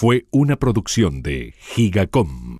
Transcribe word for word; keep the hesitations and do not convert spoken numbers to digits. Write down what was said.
fue una producción de Gigacom.